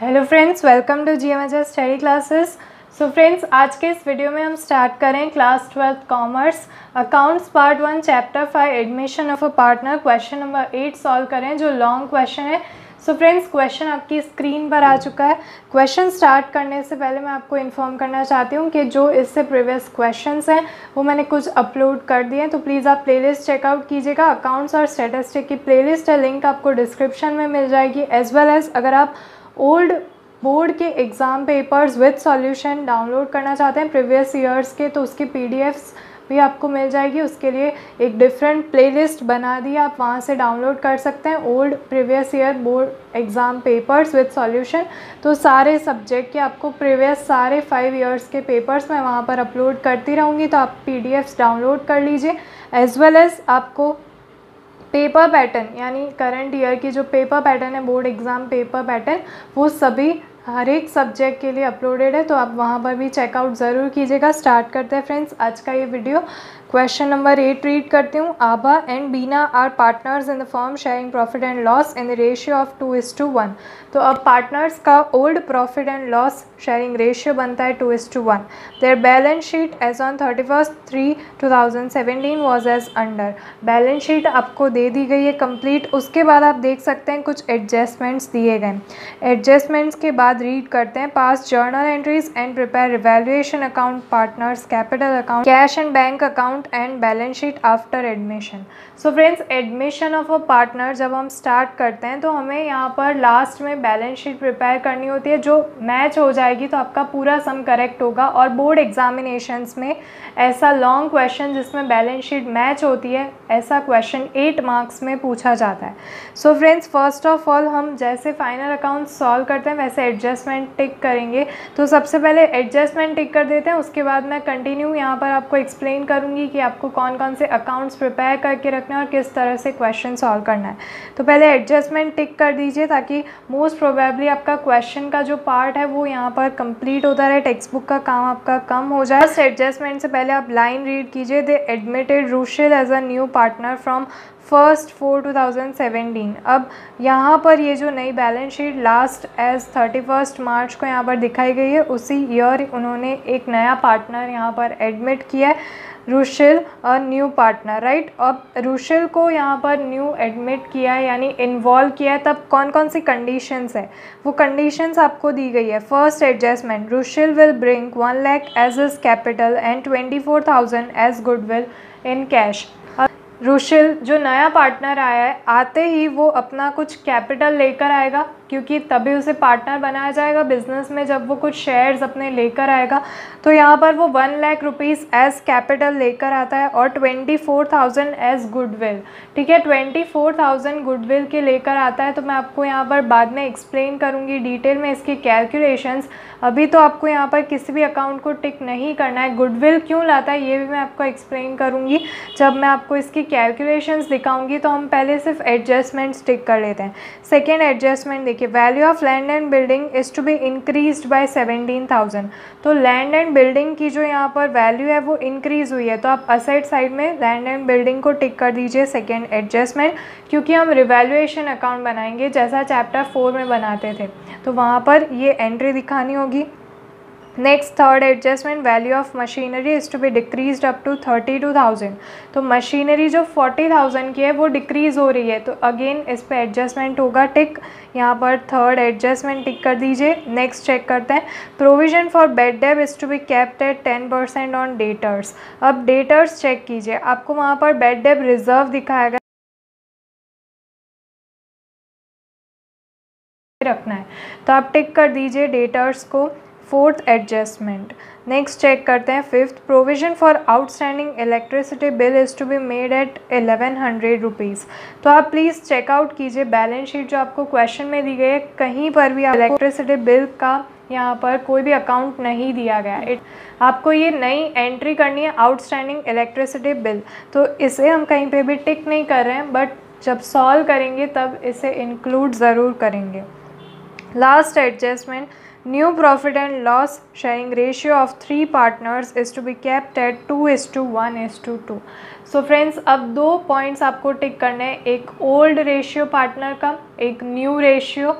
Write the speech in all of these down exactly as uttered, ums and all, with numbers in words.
Hello friends, welcome to GMHS study classes. So friends, आज के इस वीडियो में हम स्टार्ट करें class twelfth commerce accounts part one chapter five admission of a partner question number eight solve करें, जो long question है। So friends, question आपकी स्क्रीन पर आ चुका है। क्वेश्चन स्टार्ट करने से पहले मैं आपको इन्फॉर्म करना चाहती हूँ कि जो इससे प्रीवियस क्वेश्चंस हैं वो मैंने कुछ अपलोड कर दिए हैं, तो प्लीज़ आप प्लेलिस्ट चेकआउट कीजिएगा। अकाउंट्स और स्टैटिस्टिक की प्लेलिस्ट है, लिंक आपको डिस्क्रिप्शन में मिल जाएगी। एज वेल एज अगर आप ओल्ड बोर्ड के exam papers with solution download करना चाहते हैं प्रीवियस ईयर्स के, तो उसकी पीडीएफ्स भी आपको मिल जाएगी। उसके लिए एक डिफरेंट प्लेलिस्ट बना दी, आप वहाँ से डाउनलोड कर सकते हैं old previous year board exam papers with solution. तो सारे सब्जेक्ट के आपको प्रीवियस सारे फाइव ईयर्स के पेपर्स मैं वहाँ पर अपलोड करती रहूँगी, तो आप पीडीएफ्स डाउनलोड कर लीजिए। एज़ वेल एज़ आपको पेपर पैटर्न यानी करंट ईयर की जो पेपर पैटर्न है, बोर्ड एग्ज़ाम पेपर पैटर्न, वो सभी हर एक सब्जेक्ट के लिए अपलोडेड है, तो आप वहाँ पर भी चेकआउट ज़रूर कीजिएगा। स्टार्ट करते हैं फ्रेंड्स आज का ये video. Question number eight read करती हूँ। Abha and Bina are partners in the firm sharing profit and loss in the ratio of two is to one. तो अब पार्टनर्स का old profit and loss sharing ratio बनता है two is to one. Their balance sheet as on thirty first three two thousand seventeen was as under. Balance sheet आपको दे दी गई है complete. उसके बाद आप देख सकते हैं कुछ एडजस्टमेंट्स दिए गए। एडजस्टमेंट्स के बाद रीड करते हैं pass journal entries and prepare revaluation account, partners capital account, cash and bank account and balance sheet after admission. So friends, admission of a partner जब हम स्टार्ट करते हैं तो हमें यहाँ पर लास्ट में बैलेंस शीट प्रिपेयर करनी होती है, जो मैच हो जाएगी तो आपका पूरा सम करेक्ट होगा। और बोर्ड एग्जामिनेशंस में ऐसा लॉन्ग क्वेश्चन जिसमें बैलेंस शीट मैच होती है, ऐसा क्वेश्चन एट मार्क्स में पूछा जाता है। So friends, first of all हम जैसे फाइनल अकाउंट सॉल्व करते हैं वैसे एडजस्टमेंट टिक करेंगे। तो सबसे पहले एडजस्टमेंट टिक कर देते हैं, उसके बाद मैं कंटिन्यू यहाँ पर आपको एक्सप्लेन करूँगी कि आपको कौन कौन से अकाउंट्स प्रिपेयर करके रखना है और किस तरह से क्वेश्चन सॉल्व करना है। तो पहले एडजस्टमेंट टिक कर दीजिए ताकि मोस्ट प्रोबेबली आपका क्वेश्चन का जो पार्ट है वो यहाँ पर कंप्लीट होता रहे, टेक्स्ट बुक का काम आपका कम हो जाए। फर्स्ट एडजस्टमेंट से पहले आप लाइन रीड कीजिए। They admitted Rushil as a new partner from first four two thousand seventeen. अब यहाँ पर ये जो नई balance sheet last as thirty first March को यहाँ पर दिखाई गई है, उसी ईयर उन्होंने एक नया पार्टनर यहाँ पर एडमिट किया है, रूशिल और न्यू पार्टनर, राइट। अब रूशिल को यहाँ पर न्यू एडमिट किया है यानी इन्वॉल्व किया है, तब कौन कौन सी कंडीशंस है वो कंडीशंस आपको दी गई है। First adjustment, Rushil will bring one lakh as his capital and twenty four thousand as goodwill in cash. Rushil जो नया पार्टनर आया है, आते ही वो अपना कुछ कैपिटल लेकर आएगा, क्योंकि तभी उसे पार्टनर बनाया जाएगा बिजनेस में जब वो कुछ शेयर्स अपने लेकर आएगा। तो यहाँ पर वो one lakh rupees as capital लेकर आता है और twenty four thousand as goodwill, ठीक है, ट्वेंटी फोर थाउजेंड गुडविल के लेकर आता है। तो मैं आपको यहाँ पर बाद में एक्सप्लेन करूँगी डिटेल में इसकी कैलकुलेशंस। अभी तो आपको यहाँ पर किसी भी अकाउंट को टिक नहीं करना है। गुडविल क्यों लाता है ये भी मैं आपको एक्सप्लेन करूँगी जब मैं आपको इसकी कैलकुलेशंस दिखाऊंगी। तो हम पहले सिर्फ एडजस्टमेंट्स टिक कर लेते हैं। सेकेंड एडजस्टमेंट देखिए, value of land and building is to be increased by seventeen thousand. तो लैंड एंड बिल्डिंग की जो यहाँ पर वैल्यू है वो इंक्रीज हुई है, तो आप असेट साइड में लैंड एंड बिल्डिंग को टिक कर दीजिए, सेकेंड एडजस्टमेंट, क्योंकि हम रिवैल्यूएशन अकाउंट बनाएंगे जैसा चैप्टर फोर में बनाते थे, तो वहाँ पर ये एंट्री दिखानी होगी। Next third adjustment, value of machinery is to be decrease up to thirty two thousand. तो मशीनरी जो फोर्टी थाउजेंड की है वो डिक्रीज़ हो रही है, तो अगेन इस पे एडजस्टमेंट होगा, टिक, यहाँ पर थर्ड एडजस्टमेंट टिक कर दीजिए। नेक्स्ट चेक करते हैं, provision for bad debt is to be kept at ten percent on debtors. अब डेटर्स चेक कीजिए, आपको वहाँ पर बेड डेट रिजर्व दिखाया गया रखना है, तो आप टिक कर दीजिए डेटर्स को, फोर्थ एडजस्टमेंट। नेक्स्ट चेक करते हैं fifth, provision for outstanding electricity bill is to be made at eleven hundred rupees. तो आप प्लीज़ चेकआउट कीजिए बैलेंस शीट जो आपको क्वेश्चन में दी गई है, कहीं पर भी इलेक्ट्रिसिटी बिल का यहाँ पर कोई भी अकाउंट नहीं दिया गया। इट आपको ये नई एंट्री करनी है, आउटस्टैंडिंग इलेक्ट्रिसिटी बिल, तो इसे हम कहीं पर भी टिक नहीं कर रहे हैं, बट जब सॉल्व करेंगे तब इसे इंक्लूड ज़रूर करेंगे। Last adjustment, new profit and loss sharing ratio of three partners is to be kept at two is to one is to two. So friends, अब दो पॉइंट्स आपको टिक करने हैं, एक ओल्ड रेशियो पार्टनर का, एक न्यू रेशियो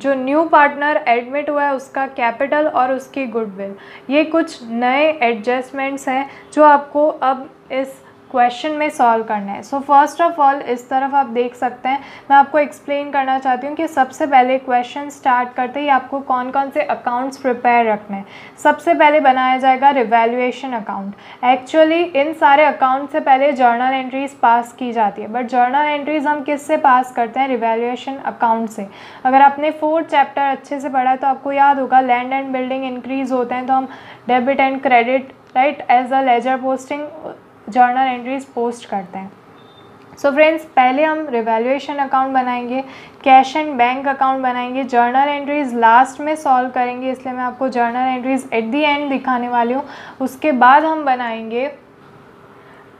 जो new partner admit हुआ है उसका कैपिटल और उसकी गुडविल, ये कुछ नए एडजस्टमेंट्स हैं जो आपको अब इस क्वेश्चन में सॉल्व करना है। सो फर्स्ट ऑफ ऑल इस तरफ आप देख सकते हैं, मैं आपको एक्सप्लेन करना चाहती हूँ कि सबसे पहले क्वेश्चन स्टार्ट करते ही आपको कौन कौन से अकाउंट्स प्रिपेयर रखने हैं। सबसे पहले बनाया जाएगा रिवैल्यूएशन अकाउंट। एक्चुअली इन सारे अकाउंट से पहले जर्नल एंट्रीज पास की जाती है, बट जर्नल एंट्रीज हम किससे पास करते हैं? रिवैल्यूएशन अकाउंट से। अगर आपने फोर्थ चैप्टर अच्छे से पढ़ा है तो आपको याद होगा लैंड एंड बिल्डिंग इंक्रीज होते हैं तो हम debit and credit right as a ledger posting journal entries post करते हैं। सो so फ्रेंड्स, पहले हम रिवैल्यूएशन अकाउंट बनाएंगे, कैश एंड बैंक अकाउंट बनाएंगे, जर्नल एंट्रीज लास्ट में सॉल्व करेंगे, इसलिए मैं आपको journal entries at the end दिखाने वाली हूँ। उसके बाद हम बनाएंगे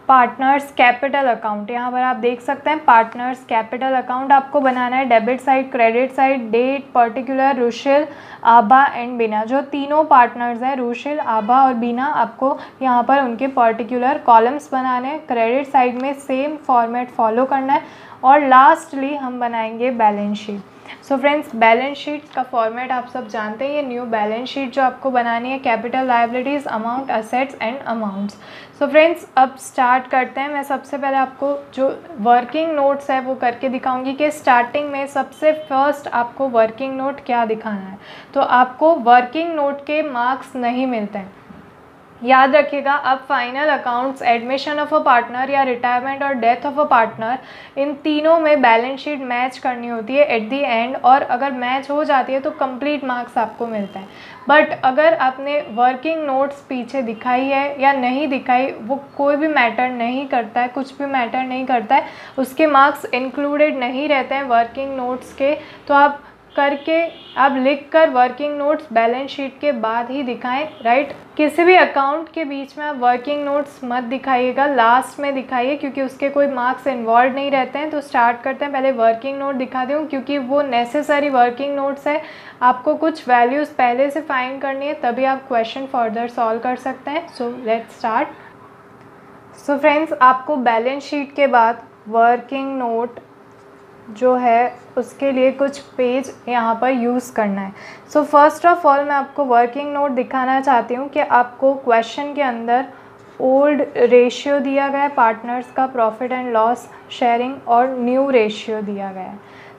पार्टनर्स कैपिटल अकाउंट। यहाँ पर आप देख सकते हैं पार्टनर्स कैपिटल अकाउंट आपको बनाना है debit side, credit side, date, particular, Rushil, Abha and बीना। जो तीनों पार्टनर्स हैं रुशिल, आभा और बीना, आपको यहाँ पर उनके पर्टिकुलर कॉलम्स बनाने हैं। क्रेडिट साइड में सेम फॉर्मेट फॉलो करना है और लास्टली हम बनाएंगे balance sheet. So friends, balance sheet का फॉर्मेट आप सब जानते हैं। ये न्यू बैलेंस शीट जो आपको बनानी है, capital, liabilities, amount, assets and amounts. So friends, अब स्टार्ट करते हैं। मैं सबसे पहले आपको जो वर्किंग नोट्स है वो करके दिखाऊंगी कि स्टार्टिंग में सबसे फर्स्ट आपको वर्किंग नोट क्या दिखाना है। तो आपको वर्किंग नोट के मार्क्स नहीं मिलते हैं, याद रखिएगा। अब final accounts, admission of a partner या रिटायरमेंट और डेथ ऑफ अ पार्टनर, इन तीनों में बैलेंस शीट मैच करनी होती है एट दी एंड, और अगर मैच हो जाती है तो कंप्लीट मार्क्स आपको मिलते हैं। बट अगर आपने वर्किंग नोट्स पीछे दिखाई है या नहीं दिखाई, वो कोई भी मैटर नहीं करता है, कुछ भी मैटर नहीं करता है, उसके मार्क्स इंक्लूडेड नहीं रहते हैं वर्किंग नोट्स के। तो आप करके आप लिखकर वर्किंग नोट्स बैलेंस शीट के बाद ही दिखाएं, राइट। किसी भी अकाउंट के बीच में आप वर्किंग नोट्स मत दिखाइएगा, लास्ट में दिखाइए, क्योंकि उसके कोई मार्क्स इन्वॉल्व नहीं रहते हैं। तो स्टार्ट करते हैं, पहले वर्किंग नोट दिखा दूं क्योंकि वो नेसेसरी वर्किंग नोट्स है। आपको कुछ वैल्यूज़ पहले से फाइंड करनी है, तभी आप क्वेश्चन फर्दर सॉल्व कर सकते हैं। So let's start. So friends, आपको बैलेंस शीट के बाद वर्किंग नोट जो है उसके लिए कुछ पेज यहाँ पर यूज़ करना है। सो फर्स्ट ऑफ ऑल मैं आपको वर्किंग नोट दिखाना चाहती हूँ कि आपको क्वेश्चन के अंदर ओल्ड रेशियो दिया गया है पार्टनर्स का, प्रॉफिट एंड लॉस शेयरिंग, और न्यू रेशियो दिया गया है।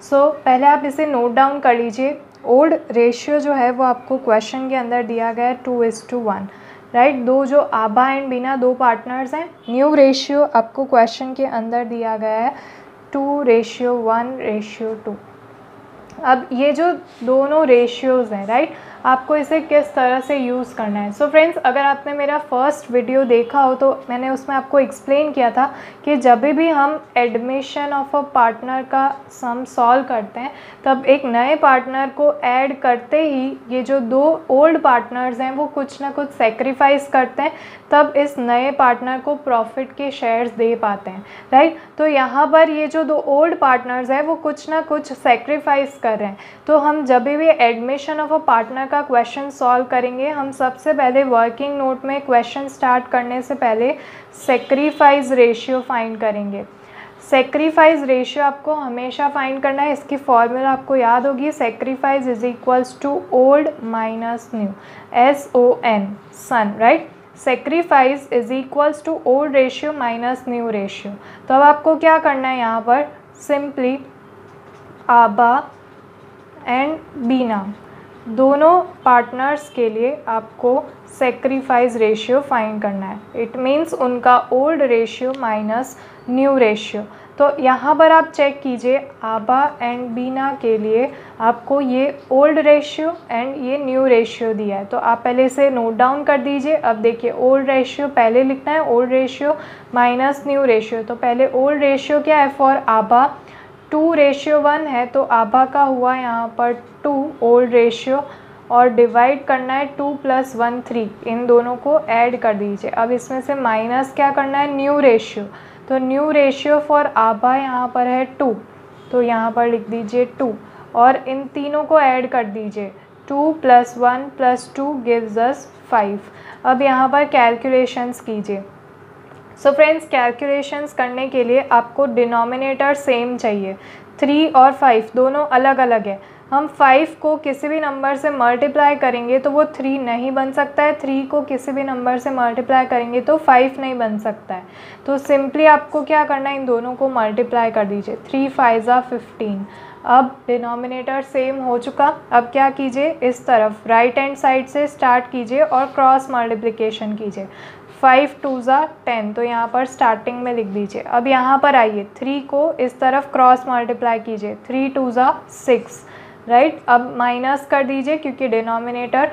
सो पहले आप इसे नोट डाउन कर लीजिए। ओल्ड रेशियो जो है वो आपको क्वेश्चन के अंदर दिया गया है two is to one, right. दो जो आभा एंड बीना दो पार्टनर्स हैं। न्यू रेशियो आपको क्वेश्चन के अंदर दिया गया है two ratio one ratio two. अब ये जो दोनों रेशियोज़ हैं, राइट, आपको इसे किस तरह से यूज़ करना है। सो so फ्रेंड्स, अगर आपने मेरा फर्स्ट वीडियो देखा हो तो मैंने उसमें आपको एक्सप्लेन किया था कि जब भी हम एडमिशन ऑफ अ पार्टनर का सम सॉल्व करते हैं तब एक नए पार्टनर को ऐड करते ही ये जो दो ओल्ड पार्टनर्स हैं वो कुछ ना कुछ सेक्रीफाइस करते हैं, तब इस नए पार्टनर को प्रॉफिट के शेयर्स दे पाते हैं, राइट। तो यहाँ पर ये जो दो ओल्ड पार्टनर्स हैं वो कुछ ना कुछ सेक्रीफाइस कर रहे हैं। तो हम जब भी एडमिशन ऑफ अ पार्टनर का क्वेश्चन सॉल्व करेंगे, हम सबसे पहले वर्किंग नोट में क्वेश्चन स्टार्ट करने से पहले सेक्रीफाइस रेशियो फाइंड करेंगे। सेक्रीफाइस रेशियो आपको हमेशा फाइंड करना है, इसकी फॉर्मूला आपको याद होगी, sacrifice is equals to old minus new, S O N, son, right. Sacrifice is equals to old ratio minus new ratio. तो अब आपको क्या करना है, यहाँ पर सिंपली आबा एंड बीना दोनों पार्टनर्स के लिए आपको सेक्रीफाइस रेशियो फाइंड करना है। इट मीन्स उनका old ratio minus new ratio. तो यहाँ पर आप चेक कीजिए, आबा एंड बीना के लिए आपको ये ओल्ड रेशियो एंड ये न्यू रेशियो दिया है। तो आप पहले इसे नोट डाउन कर दीजिए। अब देखिए, ओल्ड रेशियो पहले लिखना है, old ratio minus new ratio. तो पहले ओल्ड रेशियो क्या है, फॉर आबा टू रेशियो वन है, तो आभा का हुआ यहाँ पर टू ओल्ड रेशियो, और डिवाइड करना है टू प्लस वन, थ्री, इन दोनों को ऐड कर दीजिए। अब इसमें से माइनस क्या करना है, न्यू रेशियो। तो न्यू रेशियो फॉर आभा यहाँ पर है टू, तो यहाँ पर लिख दीजिए टू, और इन तीनों को ऐड कर दीजिए, two plus one plus two gives us five. अब यहाँ पर कैलकुलेशंस कीजिए। सो फ्रेंड्स, कैलकुलेशंस करने के लिए आपको डिनोमिनेटर सेम चाहिए, थ्री और फाइव दोनों अलग अलग है, हम फाइव को किसी भी नंबर से मल्टीप्लाई करेंगे तो वो थ्री नहीं बन सकता है, थ्री को किसी भी नंबर से मल्टीप्लाई करेंगे तो फाइव नहीं बन सकता है। तो सिंपली आपको क्या करना है, इन दोनों को मल्टीप्लाई कर दीजिए, थ्री फाइजा फिफ्टीन। अब डिनोमिनेटर सेम हो चुका, अब क्या कीजिए, इस तरफ राइट हैंड साइड से स्टार्ट कीजिए और क्रॉस मल्टीप्लिकेशन कीजिए। फाइव टू ज़ा टेन, तो यहाँ पर स्टार्टिंग में लिख दीजिए। अब यहाँ पर आइए, थ्री को इस तरफ क्रॉस मल्टीप्लाई कीजिए, three two are six, right. अब माइनस कर दीजिए क्योंकि डिनोमिनेटर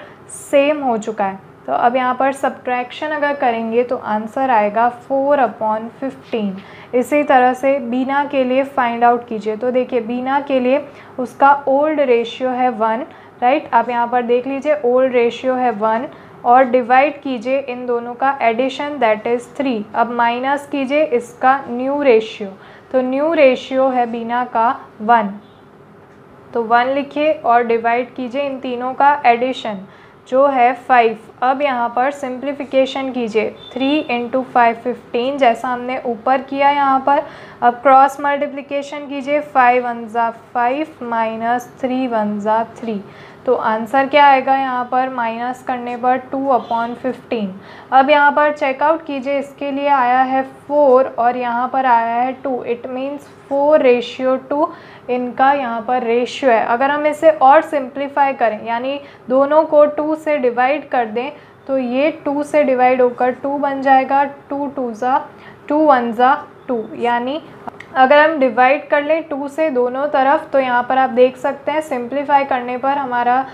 सेम हो चुका है। तो अब यहाँ पर सब्ट्रैक्शन अगर करेंगे तो आंसर आएगा फोर अपॉन फिफ्टीन। इसी तरह से बीना के लिए फाइंड आउट कीजिए। तो देखिए बीना के लिए उसका ओल्ड रेशियो है वन, राइट। आप यहाँ पर देख लीजिए ओल्ड रेशियो है वन और डिवाइड कीजिए इन दोनों का एडिशन, दैट इज़ थ्री। अब माइनस कीजिए इसका न्यू रेशियो, तो न्यू रेशियो है बीना का वन, तो वन लिखिए और डिवाइड कीजिए इन तीनों का एडिशन जो है फाइव। अब यहाँ पर सिंप्लीफिकेशन कीजिए, थ्री इंटू फाइव फिफ्टीन, जैसा हमने ऊपर किया यहाँ पर। अब क्रॉस मल्टीप्लिकेशन कीजिए, five one are five minus three one are three, तो आंसर क्या आएगा यहाँ पर माइनस करने पर टू अपॉन फिफ्टीन। अब यहाँ पर चेकआउट कीजिए, इसके लिए आया है फोर और यहाँ पर आया है two, it means four ratio two इनका यहाँ पर रेशियो है। अगर हम इसे और सिंप्लीफाई करें यानी दोनों को टू से डिवाइड कर दें तो ये टू से डिवाइड होकर टू बन जाएगा, two two are two one are two, यानी अगर हम डिवाइड कर लें टू से दोनों तरफ तो यहाँ पर आप देख सकते हैं सिंप्लीफाई करने पर हमारा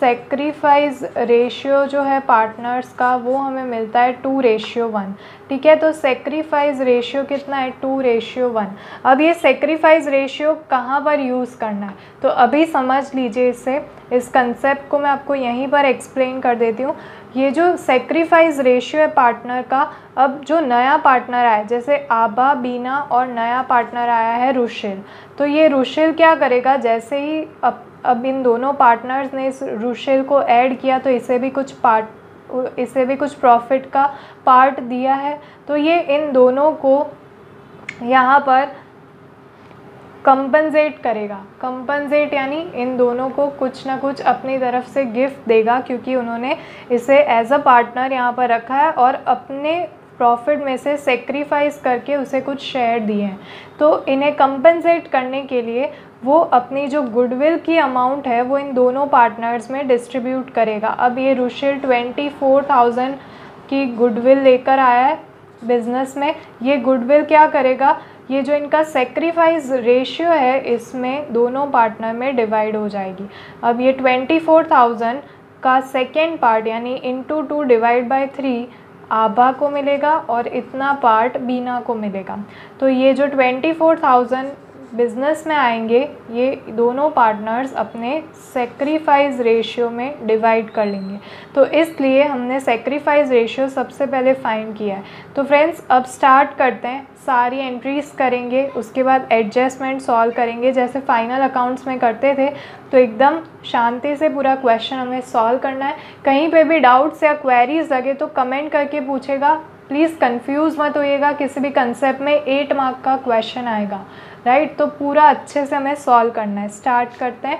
सेक्रीफाइस रेशियो जो है पार्टनर्स का वो हमें मिलता है टू रेशियो वन, ठीक है। तो सेक्रीफाइस रेशियो कितना है, टू रेशियो वन। अब ये सेक्रीफाइस रेशियो कहाँ पर यूज़ करना है तो अभी समझ लीजिए इसे, इस कंसेप्ट को मैं आपको यहीं पर एक्सप्लेन कर देती हूँ। ये जो सेक्रीफाइस रेशियो है पार्टनर का, अब जो नया पार्टनर आया जैसे आबा, बीना और नया पार्टनर आया है रुशिल, तो ये रुशिल क्या करेगा, जैसे ही अब अब इन दोनों पार्टनर्स ने इस रुशिल को ऐड किया तो इसे भी कुछ पार्ट इसे भी कुछ प्रॉफिट का पार्ट दिया है, तो ये इन दोनों को यहाँ पर कंपनसेट करेगा। कंपनसेट यानी इन दोनों को कुछ ना कुछ अपनी तरफ से गिफ्ट देगा क्योंकि उन्होंने इसे एज अ पार्टनर यहाँ पर रखा है और अपने प्रॉफिट में से सेक्रीफाइस करके उसे कुछ शेयर दिए हैं। तो इन्हें कंपनसेट करने के लिए वो अपनी जो गुडविल की अमाउंट है वो इन दोनों पार्टनर्स में डिस्ट्रीब्यूट करेगा। अब ये रुशिल ट्वेंटी फोर थाउजेंड की गुडविल लेकर आया है बिज़नेस में, ये गुडविल क्या करेगा, ये जो इनका सेक्रीफाइस रेशियो है इसमें दोनों पार्टनर में डिवाइड हो जाएगी। अब ये ट्वेंटी फोर थाउजेंड का सेकेंड पार्ट यानी into two divide by three Abha को मिलेगा और इतना पार्ट बीना को मिलेगा। तो ये जो ट्वेंटी फोर थाउजेंड बिज़नेस में आएंगे ये दोनों पार्टनर्स अपने सेक्रीफाइस रेशियो में डिवाइड कर लेंगे। तो इसलिए हमने सेक्रीफाइस रेशियो सबसे पहले फाइंड किया है। तो फ्रेंड्स अब स्टार्ट करते हैं, सारी एंट्रीज़ करेंगे, उसके बाद एडजस्टमेंट सॉल्व करेंगे जैसे फाइनल अकाउंट्स में करते थे। तो एकदम शांति से पूरा क्वेश्चन हमें सॉल्व करना है। कहीं पे भी डाउट्स या क्वेरीज लगे तो कमेंट करके पूछेगा, प्लीज़ कंफ्यूज मत होइएगा, किसी भी कंसेप्ट में एट मार्क का क्वेश्चन आएगा, राइट। तो पूरा अच्छे से हमें सॉल्व करना है, स्टार्ट करते हैं।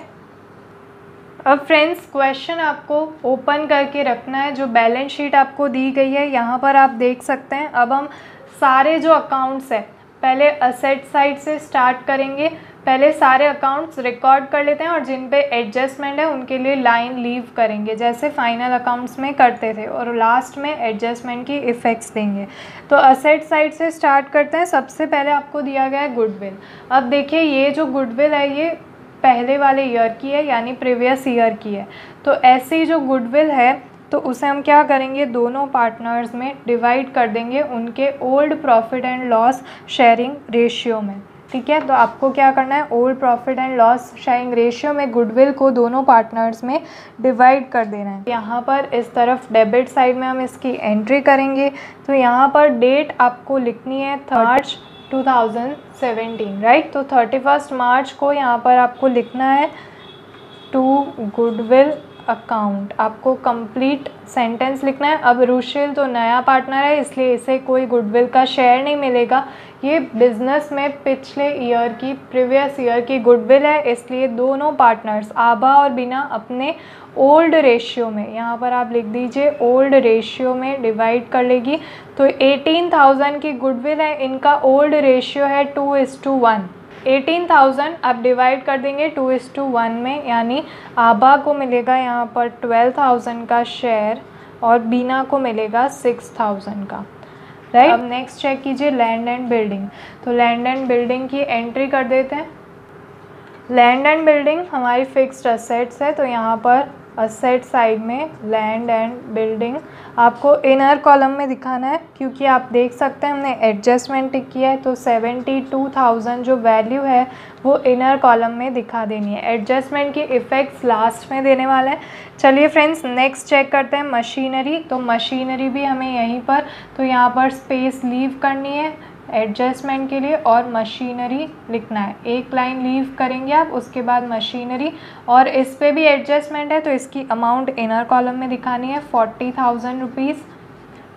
अब फ्रेंड्स क्वेश्चन आपको ओपन करके रखना है, जो बैलेंस शीट आपको दी गई है यहाँ पर आप देख सकते हैं। अब हम सारे जो अकाउंट्स हैं पहले असेट साइड से स्टार्ट करेंगे, पहले सारे अकाउंट्स रिकॉर्ड कर लेते हैं और जिन पे एडजस्टमेंट है उनके लिए लाइन लीव करेंगे जैसे फाइनल अकाउंट्स में करते थे और लास्ट में एडजस्टमेंट की इफ़ेक्ट्स देंगे। तो असेट साइड से स्टार्ट करते हैं। सबसे पहले आपको दिया गया है गुडविल। अब देखिए ये जो गुडविल है ये पहले वाले ईयर की है यानी प्रीवियस ईयर की है, तो ऐसी जो गुडविल है तो उसे हम क्या करेंगे, दोनों पार्टनर्स में डिवाइड कर देंगे उनके old profit and loss sharing ratio में, ठीक है। तो आपको क्या करना है, old profit and loss sharing ratio में गुडविल को दोनों पार्टनर्स में डिवाइड कर देना है। यहाँ पर इस तरफ डेबिट साइड में हम इसकी एंट्री करेंगे। तो यहाँ पर डेट आपको लिखनी है March two thousand seventeen, right. तो थर्टी फर्स्ट मार्च को यहाँ पर आपको लिखना है टू गुडविल अकाउंट, आपको कंप्लीट सेंटेंस लिखना है। अब रुशेल तो नया पार्टनर है इसलिए इसे कोई गुडविल का शेयर नहीं मिलेगा। ये बिजनेस में पिछले ईयर की प्रीवियस ईयर की गुडविल है, इसलिए दोनों पार्टनर्स आभा और बीना अपने ओल्ड रेशियो में, यहाँ पर आप लिख दीजिए ओल्ड रेशियो में डिवाइड कर लेगी। तो अठारह हज़ार की गुडविल है, इनका ओल्ड रेशियो है टू इज़ टू वन। अठारह हज़ार आप डिवाइड कर देंगे टू इज़ टू वन में, यानी आभा को मिलेगा यहाँ पर ट्वेल्व थाउज़ेंड का शेयर और बीना को मिलेगा सिक्स थाउज़ेंड का, राइट। अब नेक्स्ट चेक कीजिए लैंड एंड बिल्डिंग। तो लैंड एंड बिल्डिंग की एंट्री कर देते हैं। लैंड एंड बिल्डिंग हमारी फिक्स्ड असेट्स है, तो यहाँ पर असेट साइड में लैंड एंड बिल्डिंग आपको इनर कॉलम में दिखाना है, क्योंकि आप देख सकते हैं हमने एडजस्टमेंट टिक किया है। तो सेवेंटी टू थाउज़ेंड जो वैल्यू है वो इनर कॉलम में दिखा देनी है। एडजस्टमेंट की इफ़ेक्ट्स लास्ट में देने वाला है। चलिए फ्रेंड्स नेक्स्ट चेक करते हैं मशीनरी। तो मशीनरी भी हमें यहीं पर, तो यहाँ पर स्पेस लीव करनी है एडजस्टमेंट के लिए और मशीनरी लिखना है। एक लाइन लीव करेंगे आप, उसके बाद मशीनरी, और इस पे भी एडजस्टमेंट है तो इसकी अमाउंट इनर कॉलम में दिखानी है फोर्टी थाउजेंड रुपीज़।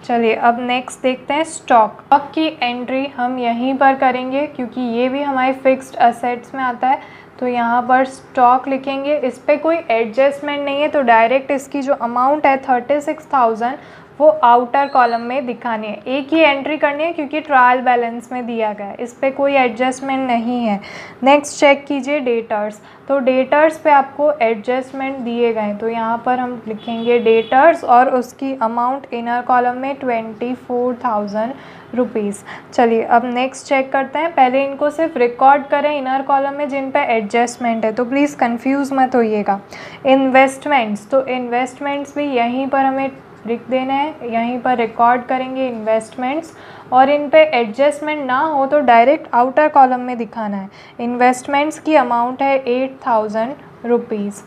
चलिए अब नेक्स्ट देखते हैं स्टॉक। स्टॉक की एंट्री हम यहीं पर करेंगे क्योंकि ये भी हमारे फिक्स्ड असेट्स में आता है। तो यहाँ पर स्टॉक लिखेंगे, इस पर कोई एडजस्टमेंट नहीं है, तो डायरेक्ट इसकी जो अमाउंट है थर्टी सिक्स थाउजेंड वो आउटर कॉलम में दिखानी है। एक ही एंट्री करनी है क्योंकि ट्रायल बैलेंस में दिया गया है, इस पर कोई एडजस्टमेंट नहीं है। नेक्स्ट चेक कीजिए डेटर्स। तो डेटर्स पे आपको एडजस्टमेंट दिए गए, तो यहाँ पर हम लिखेंगे डेटर्स और उसकी अमाउंट इनर कॉलम में ट्वेंटी फोर थाउजेंड रुपीज़। चलिए अब नेक्स्ट चेक करते हैं। पहले इनको सिर्फ रिकॉर्ड करें इनर कॉलम में जिन पे एडजस्टमेंट है, तो प्लीज़ कन्फ्यूज़ मत होइएगा। इन्वेस्टमेंट्स, तो इन्वेस्टमेंट्स भी यहीं पर हमें लिख देना है, यहीं पर रिकॉर्ड करेंगे इन्वेस्टमेंट्स, और इन पे एडजस्टमेंट ना हो तो डायरेक्ट आउटर कॉलम में दिखाना है। इन्वेस्टमेंट्स की अमाउंट है eight thousand rupees.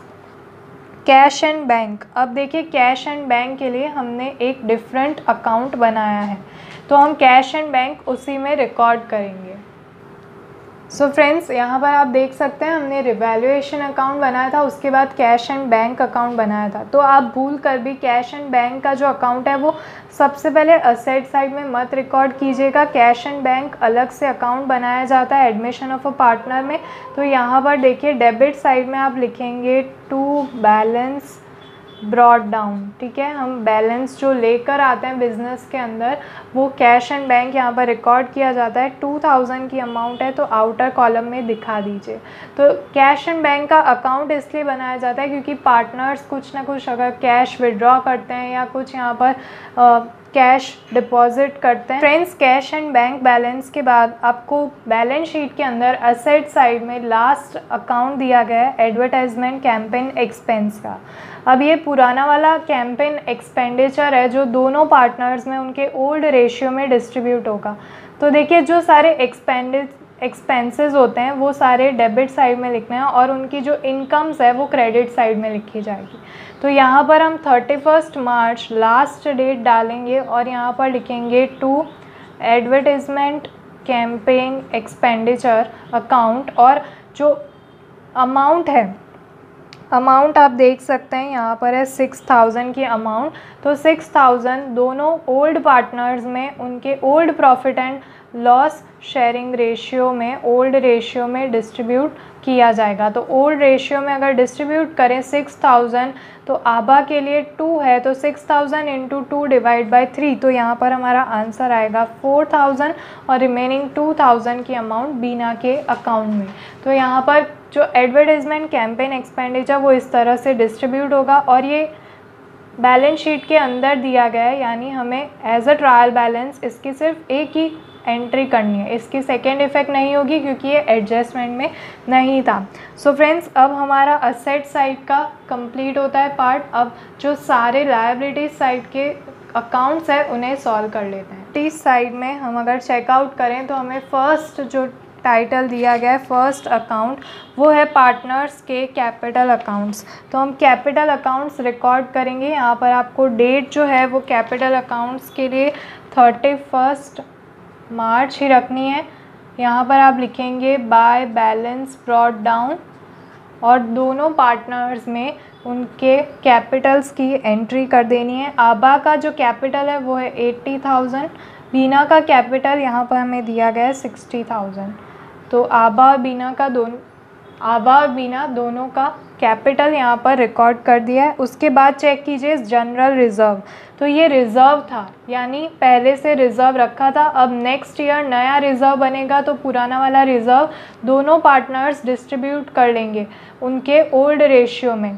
Cash and bank, अब देखिए कैश एंड बैंक के लिए हमने एक डिफरेंट अकाउंट बनाया है, तो हम कैश एंड बैंक उसी में रिकॉर्ड करेंगे। सो so फ्रेंड्स यहाँ पर आप देख सकते हैं हमने रिवैल्यूएशन अकाउंट बनाया था, उसके बाद कैश एंड बैंक अकाउंट बनाया था। तो आप भूल कर भी कैश एंड बैंक का जो अकाउंट है वो सबसे पहले असेट साइड में मत रिकॉर्ड कीजिएगा। कैश एंड बैंक अलग से अकाउंट बनाया जाता है एडमिशन ऑफ अ पार्टनर में। तो यहाँ पर देखिए डेबिट साइड में आप लिखेंगे टू बैलेंस ब्रॉड डाउन, ठीक है। हम बैलेंस जो लेकर आते हैं बिजनेस के अंदर वो कैश एंड बैंक यहाँ पर रिकॉर्ड किया जाता है। टू थाउजेंड की अमाउंट है तो आउटर कॉलम में दिखा दीजिए। तो कैश एंड बैंक का अकाउंट इसलिए बनाया जाता है क्योंकि पार्टनर्स कुछ ना कुछ अगर कैश विड्रॉ करते हैं या कुछ यहाँ पर आ, कैश डिपॉजिट करते हैं। Friends cash and bank balance के बाद आपको बैलेंस शीट के अंदर असेट साइड में लास्ट अकाउंट दिया गया है एडवर्टाइजमेंट कैंपेन एक्सपेंस का। अब ये पुराना वाला कैंपेन एक्सपेंडिचर है जो दोनों पार्टनर्स में उनके ओल्ड रेशियो में डिस्ट्रीब्यूट होगा। तो देखिए जो सारे एक्सपेंडिड एक्सपेंसेस होते हैं वो सारे डेबिट साइड में लिखने हैं और उनकी जो इनकम्स है वो क्रेडिट साइड में लिखी जाएगी। तो यहाँ पर हम thirty first March last date डालेंगे और यहाँ पर लिखेंगे to advertisement campaign expenditure account, और जो अमाउंट है अमाउंट आप देख सकते हैं यहाँ पर है सिक्स थाउजेंड की अमाउंट। तो सिक्स थाउजेंड दोनों ओल्ड पार्टनर्स में उनके old profit and loss sharing ratio में ओल्ड रेशियो में डिस्ट्रीब्यूट किया जाएगा। तो ओल्ड रेशियो में अगर डिस्ट्रीब्यूट करें सिक्स थाउज़ेंड, तो आभा के लिए टू है तो six thousand into two divide by three, तो यहाँ पर हमारा आंसर आएगा फोर थाउज़ेंड और रिमेनिंग टू थाउज़ेंड की अमाउंट बीना के अकाउंट में। तो यहाँ पर जो एडवर्टाइजमेंट कैंपेन एक्सपेंडिचर वो इस तरह से डिस्ट्रीब्यूट होगा और ये बैलेंस शीट के अंदर दिया गया है, यानी हमें एज अ ट्रायल बैलेंस इसकी सिर्फ एक ही एंट्री करनी है, इसकी सेकेंड इफेक्ट नहीं होगी क्योंकि ये एडजस्टमेंट में नहीं था। सो फ्रेंड्स अब हमारा असेट साइड का कंप्लीट होता है पार्ट। अब जो सारे लायबिलिटी साइड के अकाउंट्स है उन्हें सॉल्व कर लेते हैं। तीस साइड में हम अगर चेकआउट करें तो हमें फर्स्ट जो टाइटल दिया गया है फर्स्ट अकाउंट वो है पार्टनर्स के कैपिटल अकाउंट्स। तो हम कैपिटल अकाउंट्स रिकॉर्ड करेंगे। यहाँ पर आपको डेट जो है वो कैपिटल अकाउंट्स के लिए थर्टी फर्स्ट मार्च ही रखनी है। यहाँ पर आप लिखेंगे बाय बैलेंस ब्रॉट डाउन और दोनों पार्टनर्स में उनके कैपिटल्स की एंट्री कर देनी है। आबा का जो कैपिटल है वो है एट्टी थाउजेंड, बीना का कैपिटल यहाँ पर हमें दिया गया है सिक्सटी थाउजेंड। तो आबा बीना का दोनों आबा बीना दोनों का कैपिटल यहाँ पर रिकॉर्ड कर दिया है। उसके बाद चेक कीजिए जनरल रिज़र्व, तो ये रिज़र्व था यानी पहले से रिज़र्व रखा था। अब नेक्स्ट ईयर नया रिज़र्व बनेगा तो पुराना वाला रिज़र्व दोनों पार्टनर्स डिस्ट्रीब्यूट कर लेंगे उनके ओल्ड रेशियो में।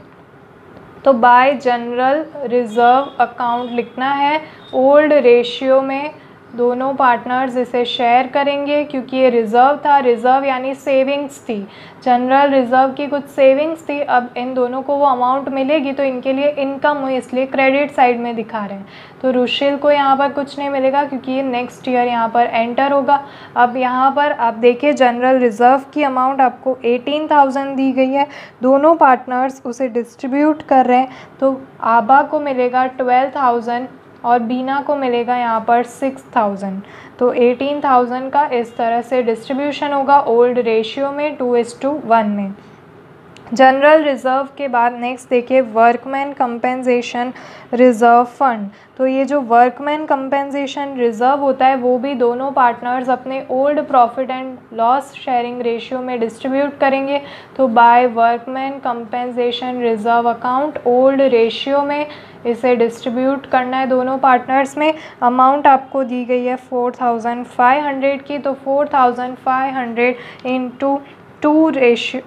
तो बाय जनरल रिज़र्व अकाउंट लिखना है, ओल्ड रेशियो में दोनों पार्टनर्स इसे शेयर करेंगे क्योंकि ये रिज़र्व था। रिज़र्व यानी सेविंग्स थी, जनरल रिज़र्व की कुछ सेविंग्स थी। अब इन दोनों को वो अमाउंट मिलेगी तो इनके लिए इनकम हुई, इसलिए क्रेडिट साइड में दिखा रहे हैं। तो रुशिल को यहाँ पर कुछ नहीं मिलेगा क्योंकि ये नेक्स्ट ईयर यहाँ पर एंटर होगा। अब यहाँ पर आप देखिए जनरल रिज़र्व की अमाउंट आपको एटीन थाउजेंड दी गई है, दोनों पार्टनर्स उसे डिस्ट्रीब्यूट कर रहे हैं। तो आबा को मिलेगा ट्वेल्व थाउजेंड और बीना को मिलेगा यहाँ पर सिक्स थाउजेंड। तो एटीन थाउजेंड का इस तरह से डिस्ट्रीब्यूशन होगा ओल्ड रेशियो में टू इस टू वन में। जनरल रिज़र्व के बाद नेक्स्ट देखिए वर्कमैन कंपेंसेशन रिज़र्व फंड। तो ये जो वर्कमैन कंपेंसेशन रिज़र्व होता है वो भी दोनों पार्टनर्स अपने old profit and loss sharing ratio में डिस्ट्रीब्यूट करेंगे। तो by workman compensation reserve account old ratio में इसे डिस्ट्रीब्यूट करना है दोनों पार्टनर्स में। अमाउंट आपको दी गई है फोर थाउजेंड फाइव हंड्रेड की, तो four thousand five hundred into two ratio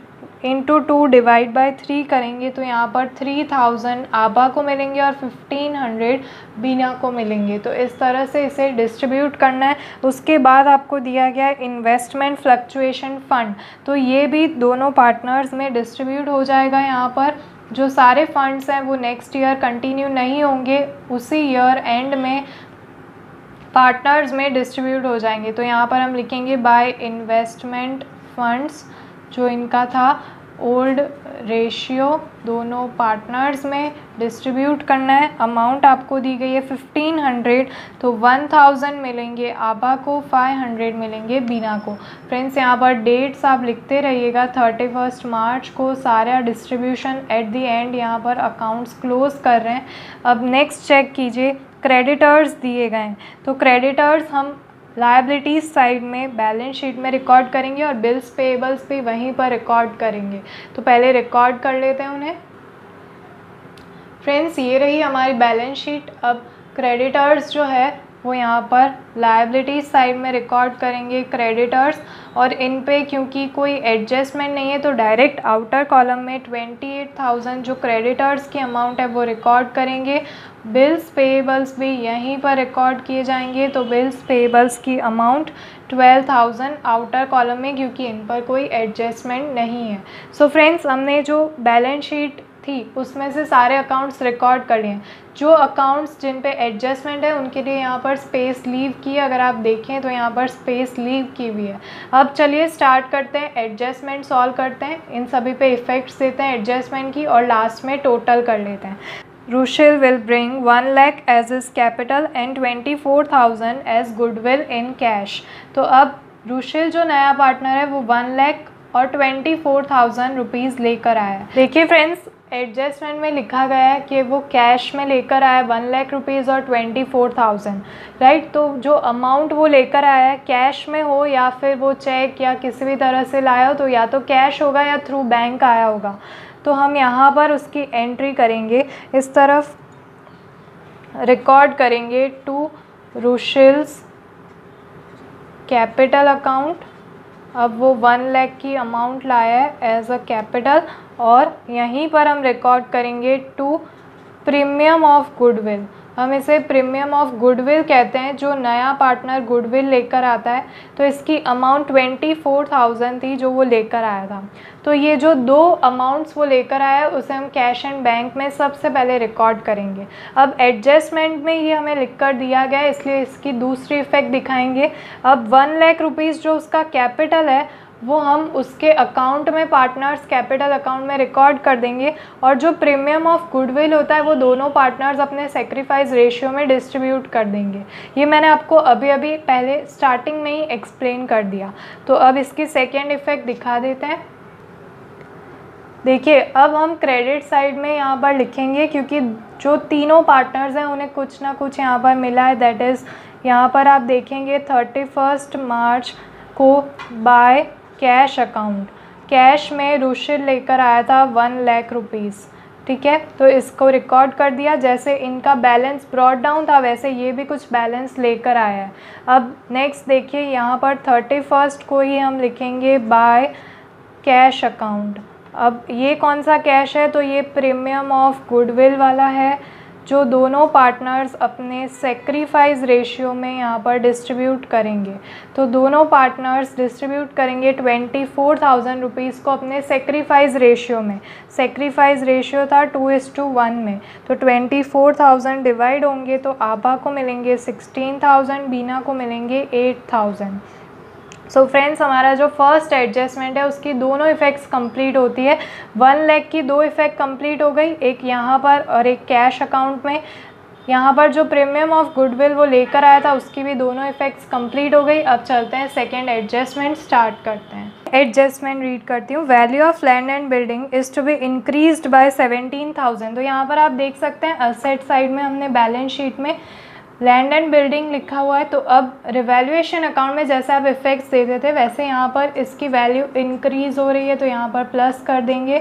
into two divide by three करेंगे तो यहाँ पर थ्री थाउजेंड आबा को मिलेंगे और फिफ्टीन हंड्रेड बीना को मिलेंगे। तो इस तरह से इसे डिस्ट्रीब्यूट करना है। उसके बाद आपको दिया गया है इन्वेस्टमेंट फ्लक्चुएशन फ़ंड, तो ये भी दोनों पार्टनर्स में डिस्ट्रीब्यूट हो जाएगा। यहाँ पर जो सारे फंड्स हैं वो नेक्स्ट ईयर कंटिन्यू नहीं होंगे, उसी ईयर एंड में पार्टनर्स में डिस्ट्रीब्यूट हो जाएंगे। तो यहाँ पर हम लिखेंगे बाय इन्वेस्टमेंट फंड्स, जो इनका था ओल्ड रेशियो, दोनों पार्टनर्स में डिस्ट्रीब्यूट करना है। अमाउंट आपको दी गई है फिफ्टीन हंड्रेड, तो वन थाउजेंड मिलेंगे आबा को, फाइव हंड्रेड मिलेंगे बीना को। फ्रेंड्स यहाँ पर डेट्स आप लिखते रहिएगा, थर्टी फर्स्ट मार्च को सारा डिस्ट्रीब्यूशन एट दी एंड यहाँ पर अकाउंट्स क्लोज कर रहे हैं। अब नेक्स्ट चेक कीजिए क्रेडिटर्स दिए गए हैं, तो क्रेडिटर्स हम लायबिलिटीज़ साइड में बैलेंस शीट में रिकॉर्ड करेंगे और बिल्स पेएबल्स भी वहीं पर रिकॉर्ड करेंगे। तो पहले रिकॉर्ड कर लेते हैं उन्हें। फ्रेंड्स ये रही हमारी बैलेंस शीट। अब क्रेडिटर्स जो है वो यहाँ पर लायबिलिटीज़ साइड में रिकॉर्ड करेंगे क्रेडिटर्स, और इन पे क्योंकि कोई एडजस्टमेंट नहीं है तो डायरेक्ट आउटर कॉलम में ट्वेंटी एट थाउजेंड जो क्रेडिटर्स की अमाउंट है वो रिकॉर्ड करेंगे। बिल्स पेएबल्स भी यहीं पर रिकॉर्ड किए जाएंगे, तो बिल्स पेएबल्स की amount twelve thousand outer column में क्योंकि इन पर कोई एडजस्टमेंट नहीं है। सो फ्रेंड्स हमने जो बैलेंस शीट थी उसमें से सारे अकाउंट्स रिकॉर्ड कर लिए। जो अकाउंट्स जिन पे एडजस्टमेंट है उनके लिए यहाँ पर स्पेस लीव की है, अगर आप देखें तो यहाँ पर स्पेस लीव की भी है। अब चलिए स्टार्ट करते हैं, एडजस्टमेंट सॉल्व करते हैं, इन सभी पे इफ़ेक्ट्स देते हैं एडजस्टमेंट की और लास्ट में टोटल कर लेते हैं। Rushil will bring one lakh as his capital and twenty four thousand as goodwill in cash. तो अब Rushil जो नया पार्टनर है वो one lakh और ट्वेंटी फोर थाउजेंड रुपीज़ लेकर आया है। देखिए फ्रेंड्स एडजस्टमेंट में लिखा गया है कि वो कैश में लेकर आया वन लाख रुपीज़ और ट्वेंटी फोर थाउजेंड राइट। तो जो अमाउंट वो लेकर आया है कैश में हो या फिर वो चेक या किसी भी तरह से लाया हो, तो या तो कैश होगा या थ्रू बैंक आया होगा। तो हम यहाँ पर उसकी एंट्री करेंगे, इस तरफ रिकॉर्ड करेंगे टू रुशिल्स कैपिटल अकाउंट। अब वो वन लाख की अमाउंट लाया है एज अ कैपिटल, और यहीं पर हम रिकॉर्ड करेंगे टू प्रीमियम ऑफ गुडविल। हम इसे प्रीमियम ऑफ गुडविल कहते हैं, जो नया पार्टनर गुडविल लेकर आता है। तो इसकी अमाउंट ट्वेंटी फोर थाउजेंड थी जो वो लेकर आया था। तो ये जो दो अमाउंट्स वो लेकर आया उसे हम कैश एंड बैंक में सबसे पहले रिकॉर्ड करेंगे। अब एडजस्टमेंट में ये हमें लिख कर दिया गया है इसलिए इसकी दूसरी इफ़ेक्ट दिखाएंगे। अब वन लाख रुपीज़ जो उसका कैपिटल है वो हम उसके अकाउंट में पार्टनर्स कैपिटल अकाउंट में रिकॉर्ड कर देंगे, और जो प्रीमियम ऑफ गुडविल होता है वो दोनों पार्टनर्स अपने सेक्रीफाइस रेशियो में डिस्ट्रीब्यूट कर देंगे। ये मैंने आपको अभी अभी पहले स्टार्टिंग में ही एक्सप्लेन कर दिया। तो अब इसकी सेकेंड इफ़ेक्ट दिखा देते हैं। देखिए अब हम क्रेडिट साइड में यहाँ पर लिखेंगे क्योंकि जो तीनों पार्टनर्स हैं उन्हें कुछ ना कुछ यहाँ पर मिला है। दैट इज़ यहाँ पर आप देखेंगे थर्टी फर्स्ट मार्च को बाय कैश अकाउंट, कैश में रुशिल लेकर आया था वन लाख रुपीस, ठीक है। तो इसको रिकॉर्ड कर दिया। जैसे इनका बैलेंस ब्रॉड डाउन था वैसे ये भी कुछ बैलेंस लेकर आया है। अब नेक्स्ट देखिए यहाँ पर थर्टी फर्स्ट को ही हम लिखेंगे बाय कैश अकाउंट। अब ये कौन सा कैश है, तो ये प्रीमियम ऑफ गुडविल वाला है जो दोनों पार्टनर्स अपने सेक्रीफाइस रेशियो में यहाँ पर डिस्ट्रीब्यूट करेंगे। तो दोनों पार्टनर्स डिस्ट्रीब्यूट करेंगे ट्वेंटी फोर थाउजेंड रुपीज़ को अपने सेक्रीफाइस रेशियो में। सेक्रीफाइस रेशियो था टू इस टू वन में, तो ट्वेंटी फोर थाउजेंड डिवाइड होंगे तो आभा को मिलेंगे सिक्सटीन थाउजेंड, बीना को मिलेंगे एट थाउजेंड। सो फ्रेंड्स हमारा जो फर्स्ट एडजस्टमेंट है उसकी दोनों इफ़ेक्ट्स कंप्लीट होती है। वन लैख की दो इफ़ेक्ट कंप्लीट हो गई, एक यहाँ पर और एक कैश अकाउंट में। यहाँ पर जो प्रीमियम ऑफ गुडविल वो लेकर आया था उसकी भी दोनों इफ़ेक्ट्स कंप्लीट हो गई। अब चलते हैं सेकेंड एडजस्टमेंट स्टार्ट करते हैं। एडजस्टमेंट रीड करती हूँ। Value of land and building is to be increased by seventeen thousand. तो यहाँ पर आप देख सकते हैं असेट साइड में हमने बैलेंस शीट में लैंड एंड बिल्डिंग लिखा हुआ है। तो अब रिवैल्यूएशन अकाउंट में जैसे आप इफेक्ट्स देते थे वैसे यहाँ पर इसकी वैल्यू इंक्रीज़ हो रही है, तो यहाँ पर प्लस कर देंगे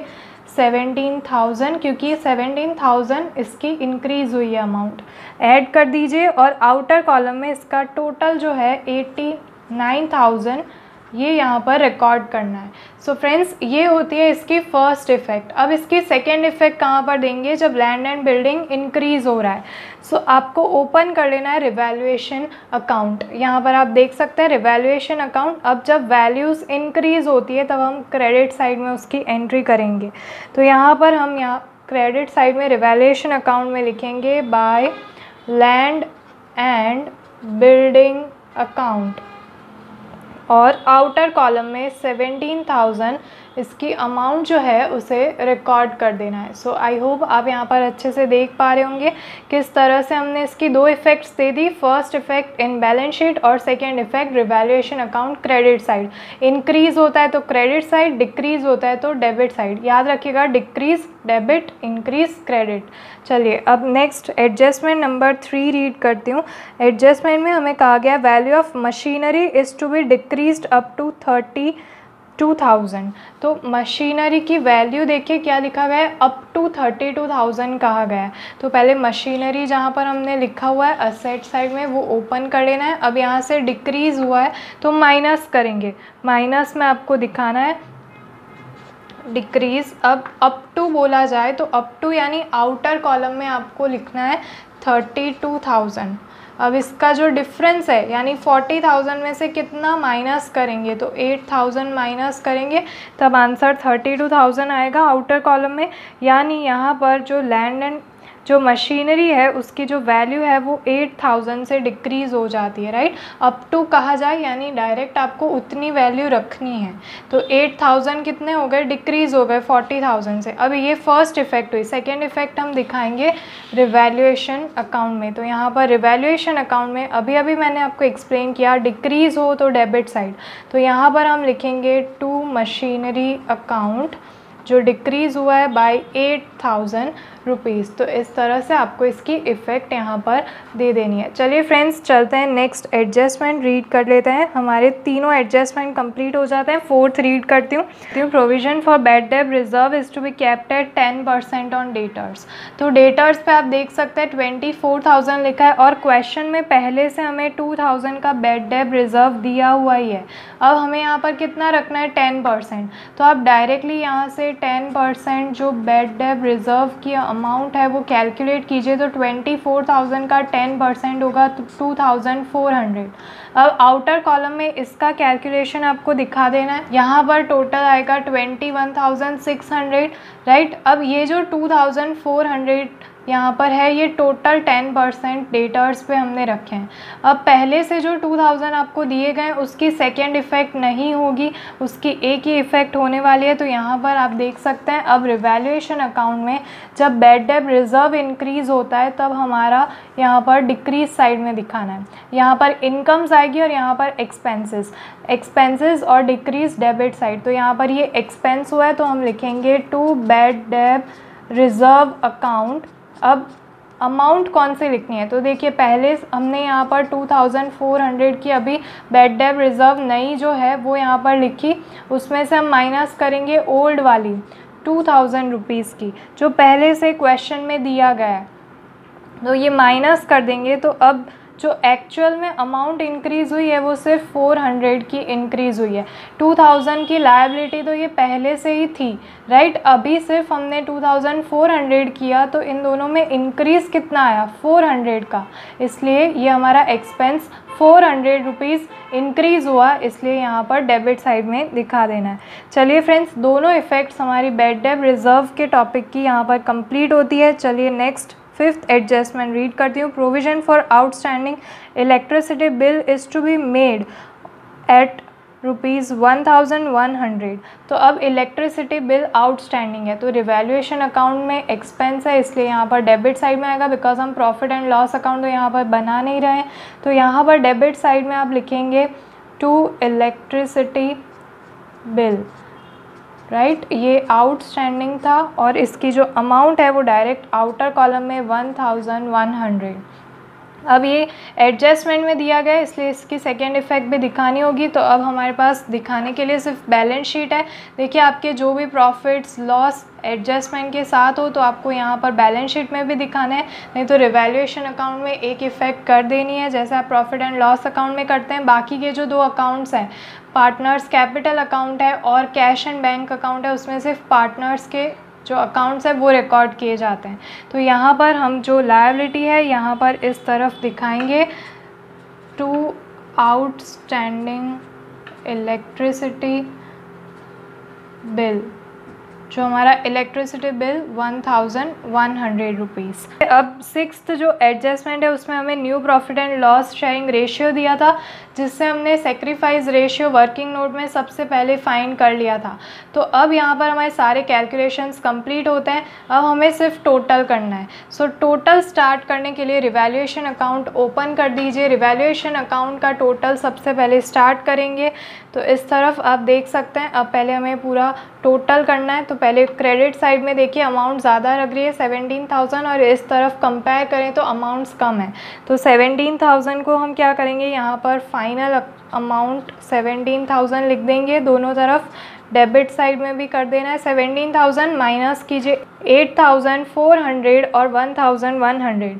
सेवेंटीन थाउजेंड क्योंकि सेवेंटीन थाउजेंड इसकी इंक्रीज़ हुई है अमाउंट। ऐड कर दीजिए और आउटर कॉलम में इसका टोटल जो है एट्टी नाइन थाउजेंड, ये यहाँ पर रिकॉर्ड करना है। सो so फ्रेंड्स ये होती है इसकी फ़र्स्ट इफ़ेक्ट। अब इसकी सेकेंड इफ़ेक्ट कहाँ पर देंगे, जब लैंड एंड बिल्डिंग इंक्रीज़ हो रहा है। सो so आपको ओपन कर लेना है रिवैल्यूएशन अकाउंट। यहाँ पर आप देख सकते हैं रिवैल्यूएशन अकाउंट। अब जब वैल्यूज़ इंक्रीज़ होती है तब हम क्रेडिट साइड में उसकी एंट्री करेंगे। तो यहाँ पर हम यहाँ क्रेडिट साइड में रिवैल्यूएशन अकाउंट में लिखेंगे by land and building account और आउटर कॉलम में सेवेंटीन थाउजेंड इसकी अमाउंट जो है उसे रिकॉर्ड कर देना है। सो आई होप आप यहाँ पर अच्छे से देख पा रहे होंगे किस तरह से हमने इसकी दो इफ़ेक्ट्स दे दी। First effect in balance sheet और second effect revaluation account credit side. Increase होता है तो क्रेडिट साइड, डिक्रीज़ होता है तो डेबिट साइड। याद रखिएगा डिक्रीज़ डेबिट, इंक्रीज़ क्रेडिट। चलिए अब next adjustment number three read करती हूँ। एडजस्टमेंट में हमें कहा गया value of machinery is to be decrease up to thirty two thousand. तो मशीनरी की वैल्यू देखिए क्या लिखा गया है, up to thirty two thousand कहा गया है। तो पहले मशीनरी जहाँ पर हमने लिखा हुआ है असेट साइड में वो ओपन कर लेना है। अब यहाँ से डिक्रीज हुआ है तो माइनस करेंगे, माइनस में आपको दिखाना है डिक्रीज। अब अप टू बोला जाए तो अप टू यानी आउटर कॉलम में आपको लिखना है थर्टी टू थाउजेंड। अब इसका जो डिफरेंस है यानी फोर्टी थाउजेंड में से कितना माइनस करेंगे, तो एट थाउजेंड माइनस करेंगे तब आंसर थर्टी टू थाउजेंड आएगा आउटर कॉलम में। यानी यहाँ पर जो लैंड एंड जो मशीनरी है उसकी जो वैल्यू है वो एट थाउजेंड से डिक्रीज़ हो जाती है, राइट। अप टू कहा जाए यानी डायरेक्ट आपको उतनी वैल्यू रखनी है। तो एट थाउजेंड कितने हो गए, डिक्रीज़ हो गए फोर्टी थाउजेंड से। अब ये फर्स्ट इफ़ेक्ट हुई। सेकेंड इफ़ेक्ट हम दिखाएंगे रिवैल्यूएशन अकाउंट में। तो यहाँ पर रिवैल्यूएशन अकाउंट में अभी अभी मैंने आपको एक्सप्लेन किया डिक्रीज़ हो तो डेबिट साइड। तो यहाँ पर हम लिखेंगे टू मशीनरी अकाउंट जो डिक्रीज़ हुआ है बाय एट थाउजेंड रुपीज़। तो इस तरह से आपको इसकी इफ़ेक्ट यहाँ पर दे देनी है। चलिए फ्रेंड्स चलते हैं नेक्स्ट एडजस्टमेंट रीड कर लेते हैं। हमारे तीनों एडजस्टमेंट कंप्लीट हो जाते हैं। फोर्थ रीड करती हूँ। Provision for bad debt reserve is to be kept at ten percent on debtors. तो डेटर्स पे आप देख सकते हैं ट्वेंटी फोर थाउजेंड लिखा है और क्वेश्चन में पहले से हमें टू थाउजेंड का बैड डेट रिजर्व दिया हुआ ही है। अब हमें यहाँ पर कितना रखना है, टेन परसेंट। तो आप डायरेक्टली यहाँ से टेन परसेंट जो बैड डेट रिजर्व की अमाउंट है वो कैलकुलेट कीजिए। तो ट्वेंटी फोर थाउजेंड का टेन परसेंट होगा टू थाउजेंड फोर हंड्रेड। अब आउटर कॉलम में इसका कैलकुलेशन आपको दिखा देना है। यहाँ पर टोटल आएगा twenty one thousand six hundred, right. अब ये जो टू थाउजेंड फोर हंड्रेड यहाँ पर है, ये टोटल टेन परसेंट डेटर्स पे हमने रखे हैं। अब पहले से जो टू थाउजेंड आपको दिए गए उसकी सेकेंड इफ़ेक्ट नहीं होगी, उसकी एक ही इफ़ेक्ट होने वाली है। तो यहाँ पर आप देख सकते हैं, अब रिवैल्यूएशन अकाउंट में जब बैड डेट रिज़र्व इंक्रीज़ होता है तब हमारा यहाँ पर डिक्रीज साइड में दिखाना है। यहाँ पर इनकम्स आएगी और यहाँ पर एक्सपेंसेस एक्सपेंसेस और डिक्रीज डेबिट साइड। तो यहाँ पर ये एक्सपेंस हुआ है तो हम लिखेंगे to bad debt reserve account. अब अमाउंट कौन सी लिखनी है, तो देखिए पहले हमने यहाँ पर चौबीस सौ की अभी बैड डेट रिज़र्व नई जो है वो यहाँ पर लिखी, उसमें से हम माइनस करेंगे ओल्ड वाली टू थाउजेंड रुपीज़ की जो पहले से क्वेश्चन में दिया गया है, तो ये माइनस कर देंगे। तो अब जो एक्चुअल में अमाउंट इंक्रीज़ हुई है वो सिर्फ चार सौ की इंक्रीज़ हुई है। दो हज़ार की लायबिलिटी तो ये पहले से ही थी, राइट। अभी सिर्फ हमने चौबीस सौ किया तो इन दोनों में इंक्रीज़ कितना आया, चार सौ का, इसलिए ये हमारा expense four hundred rupees increase हुआ, इसलिए यहाँ पर डेबिट साइड में दिखा देना है। चलिए फ्रेंड्स, दोनों इफ़ेक्ट्स हमारी बैड डेट रिज़र्व के टॉपिक की यहाँ पर कंप्लीट होती है। चलिए नेक्स्ट फिफ्थ एडजस्टमेंट रीड करती हूँ। Provision for outstanding electricity bill is to be made at rupees one thousand one hundred. तो अब इलेक्ट्रिसिटी बिल आउटस्टैंडिंग है तो रिवैल्यूएशन अकाउंट में एक्सपेंस है, इसलिए यहाँ पर डेबिट साइड में आएगा, बिकॉज हम प्रॉफिट एंड लॉस अकाउंट तो यहाँ पर बना नहीं रहे। तो यहाँ पर डेबिट साइड में आप लिखेंगे to electricity bill, right right? ये आउटस्टैंडिंग था और इसकी जो अमाउंट है वो डायरेक्ट आउटर कॉलम में वन थाउजेंड वन हंड्रेड। अब ये एडजस्टमेंट में दिया गया इसलिए इसकी सेकेंड इफ़ेक्ट भी दिखानी होगी। तो अब हमारे पास दिखाने के लिए सिर्फ बैलेंस शीट है। देखिए आपके जो भी प्रॉफिट्स लॉस एडजस्टमेंट के साथ हो तो आपको यहाँ पर बैलेंस शीट में भी दिखाना है, नहीं तो रिवैल्यूएशन अकाउंट में एक इफ़ेक्ट कर देनी है जैसे आप प्रॉफिट एंड लॉस अकाउंट में करते हैं। बाकी के जो दो अकाउंट्स हैं, पार्टनर्स कैपिटल अकाउंट है और कैश एंड बैंक अकाउंट है, उसमें सिर्फ पार्टनर्स के जो अकाउंट्स है वो रिकॉर्ड किए जाते हैं। तो यहाँ पर हम जो लायबिलिटी है यहाँ पर इस तरफ दिखाएंगे टू आउटस्टैंडिंग इलेक्ट्रिसिटी बिल, जो हमारा electricity bill one thousand one hundred rupees. अब सिक्स्थ जो एडजस्टमेंट है उसमें हमें new profit and loss sharing ratio दिया था, जिससे हमने सेक्रीफाइस रेशियो वर्किंग नोट में सबसे पहले फाइंड कर लिया था। तो अब यहाँ पर हमारे सारे कैलकुलेशंस कंप्लीट होते हैं, अब हमें सिर्फ टोटल करना है। सो टोटल स्टार्ट करने के लिए रिवैल्यूएशन अकाउंट ओपन कर दीजिए, रिवैल्यूएशन अकाउंट का टोटल सबसे पहले स्टार्ट करेंगे। तो इस तरफ आप देख सकते हैं, अब पहले हमें पूरा टोटल करना है। तो पहले क्रेडिट साइड में देखिए अमाउंट ज़्यादा लग रही है सत्रह हज़ार और इस तरफ कंपेयर करें तो अमाउंट्स कम है। तो सत्रह हज़ार को हम क्या करेंगे, यहाँ पर फाइनल अमाउंट सत्रह हज़ार लिख देंगे, दोनों तरफ डेबिट साइड में भी कर देना है। सत्रह हज़ार माइनस कीजिए आठ हज़ार चार सौ और एक हज़ार एक सौ,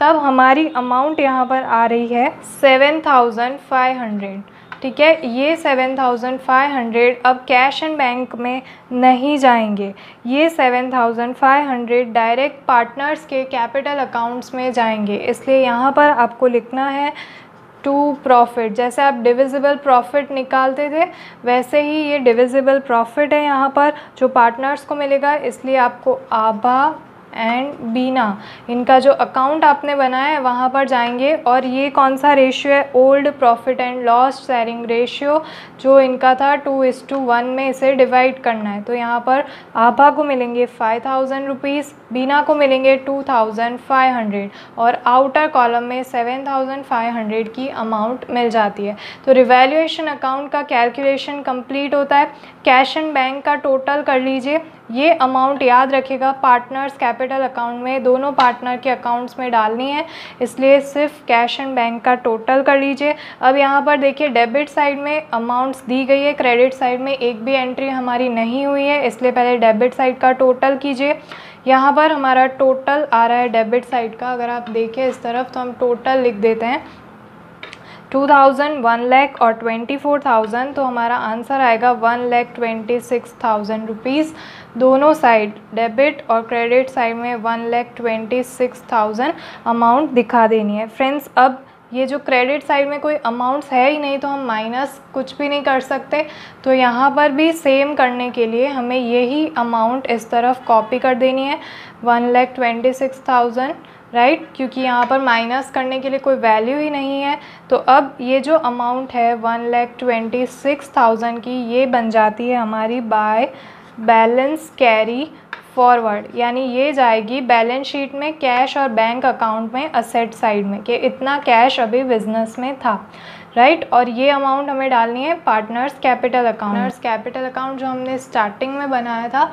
तब हमारी अमाउंट यहाँ पर आ रही है सात हज़ार पाँच सौ, ठीक है, ये सात हज़ार पाँच सौ। अब कैश एंड बैंक में नहीं जाएंगे, ये सात हज़ार पाँच सौ डायरेक्ट पार्टनर्स के कैपिटल अकाउंट्स में जाएंगे, इसलिए यहाँ पर आपको लिखना है टू प्रॉफिट। जैसे आप डिविजिबल प्रॉफिट निकालते थे वैसे ही ये डिविजिबल प्रॉफिट है यहाँ पर जो पार्टनर्स को मिलेगा, इसलिए आपको आभा एंड बीना इनका जो अकाउंट आपने बनाया है वहाँ पर जाएंगे। और ये कौन सा रेशियो है, old profit and loss sharing ratio जो इनका था टू इस टू वन में इसे डिवाइड करना है। तो यहाँ पर आभा को मिलेंगे फाइव थाउजेंड रुपीज़, बीना को मिलेंगे टू थाउजेंड फाइव हंड्रेड और आउटर कॉलम में सेवन थाउजेंड फाइव हंड्रेड की अमाउंट मिल जाती है। तो रिवैल्यूएशन अकाउंट का कैलकुलेशन कंप्लीट होता है। कैश एंड बैंक का टोटल कर लीजिए, ये अमाउंट याद रखिएगा पार्टनर्स कैपिटल अकाउंट में दोनों पार्टनर के अकाउंट्स में डालनी है, इसलिए सिर्फ कैश एंड बैंक का टोटल कर लीजिए। अब यहाँ पर देखिए डेबिट साइड में अमाउंट्स दी गई है, क्रेडिट साइड में एक भी एंट्री हमारी नहीं हुई है, इसलिए पहले डेबिट साइड का टोटल कीजिए। यहाँ पर हमारा टोटल आ रहा है डेबिट साइड का, अगर आप देखें इस तरफ तो हम टोटल लिख देते हैं टू थाउजेंड वन लैख और ट्वेंटी फोर थाउजेंड, तो हमारा आंसर आएगा one lakh twenty six thousand rupees. दोनों साइड डेबिट और क्रेडिट साइड में one lakh twenty six thousand amount दिखा देनी है। फ्रेंड्स अब ये जो क्रेडिट साइड में कोई अमाउंट्स है ही नहीं तो हम माइनस कुछ भी नहीं कर सकते, तो यहाँ पर भी सेम करने के लिए हमें यही अमाउंट इस तरफ कॉपी कर देनी है one lakh twenty six thousand right, क्योंकि यहाँ पर माइनस करने के लिए कोई वैल्यू ही नहीं है। तो अब ये जो अमाउंट है one lakh twenty six thousand की ये बन जाती है हमारी बाय बैलेंस कैरी फॉरवर्ड, यानी ये जाएगी बैलेंस शीट में कैश और बैंक अकाउंट में असेट साइड में कि इतना कैश अभी बिजनेस में था राइट right? और ये अमाउंट हमें डालनी है partners capital account. Partners capital account जो हमने स्टार्टिंग में बनाया था